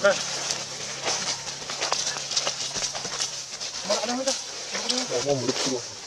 네. 뭐 이렇게.